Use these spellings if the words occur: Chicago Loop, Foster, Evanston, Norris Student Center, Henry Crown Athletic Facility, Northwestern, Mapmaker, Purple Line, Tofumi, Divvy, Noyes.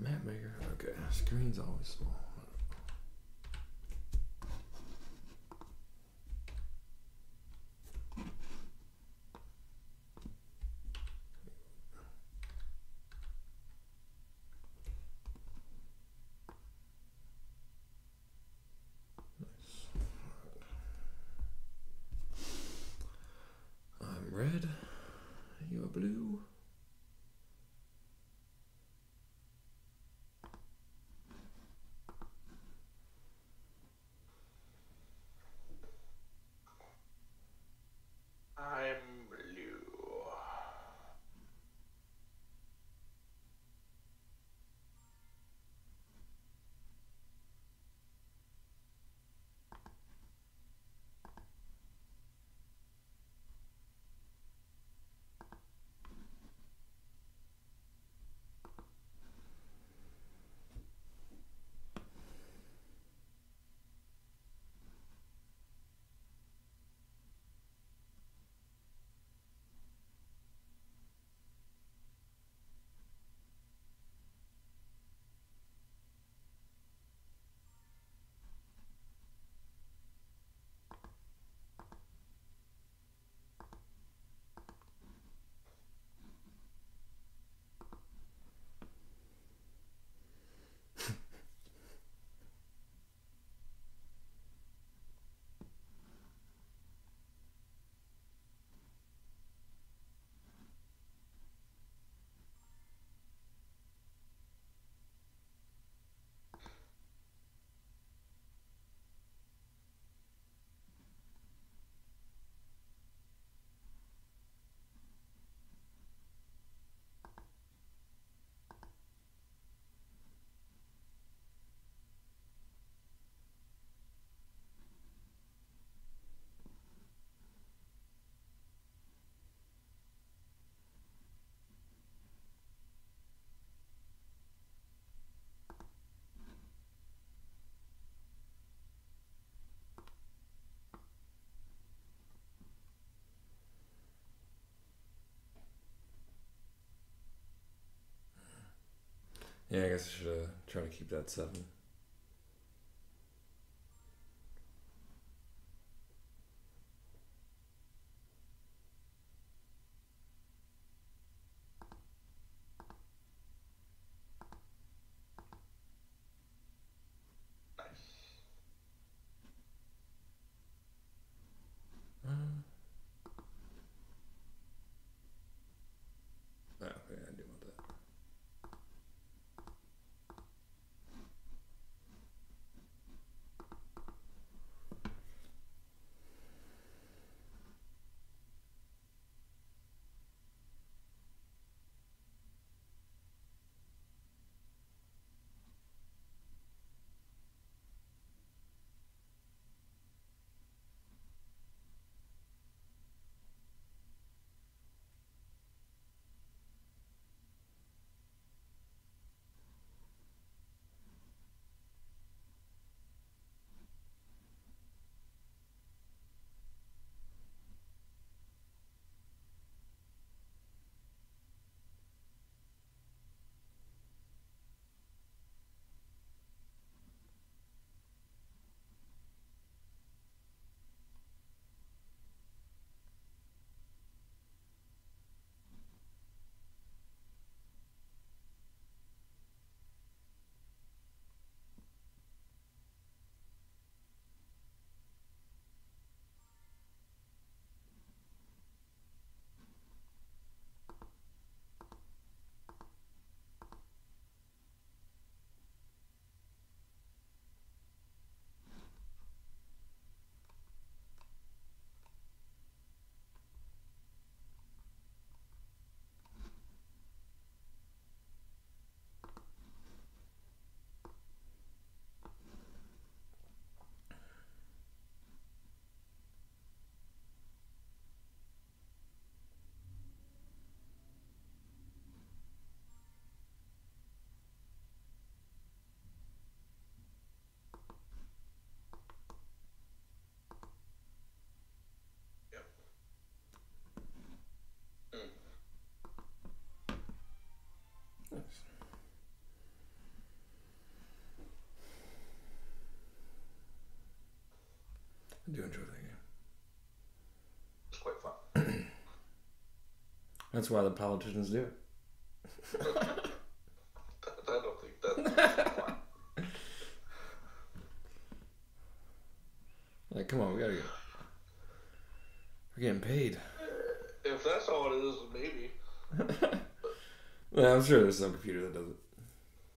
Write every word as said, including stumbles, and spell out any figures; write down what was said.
Mapmaker, okay, screen's always small. Yeah, I guess I should uh, try to keep that seven. do enjoy that game. It's quite fun. That's why the politicians do it. I don't think that's why. Like, come on, we gotta go. We're getting paid. If that's all it is, maybe. Well, I'm sure there's some computer that does it.